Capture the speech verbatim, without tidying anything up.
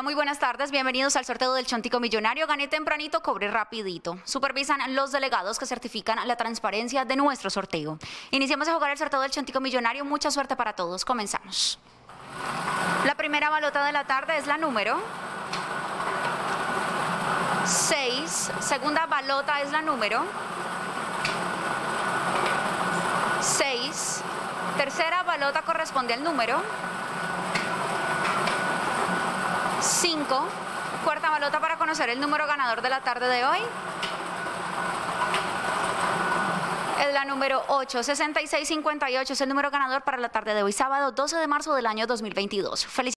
Pereira, muy buenas tardes, bienvenidos al sorteo del Chontico Millonario. Gané tempranito, cobré rapidito. Supervisan los delegados que certifican la transparencia de nuestro sorteo. Iniciamos a jugar el sorteo del Chontico Millonario, mucha suerte para todos, comenzamos. La primera balota de la tarde es la número seis, segunda balota es la número seis, tercera balota corresponde al número cinco, cuarta balota para conocer el número ganador de la tarde de hoy. Es la número ocho, sesenta y seis cincuenta y ocho es el número ganador para la tarde de hoy, sábado doce de marzo del año dos mil veintidós. Felicidades.